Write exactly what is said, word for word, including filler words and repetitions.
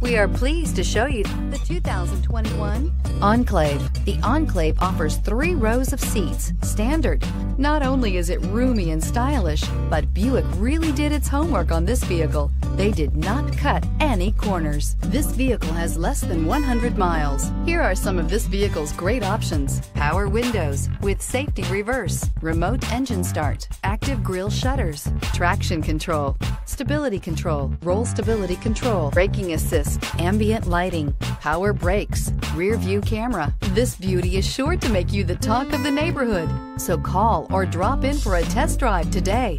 We are pleased to show you the two thousand twenty-one Enclave. The Enclave offers three rows of seats, standard. Not only is it roomy and stylish, but Buick really did its homework on this vehicle. They did not cut any corners. This vehicle has less than one hundred miles. Here are some of this vehicle's great options: power windows with safety reverse, remote engine start, active grille shutters, traction control, stability control, roll stability control, braking assist, ambient lighting, power brakes, rear view camera. This beauty is sure to make you the talk of the neighborhood. So call or drop in for a test drive today.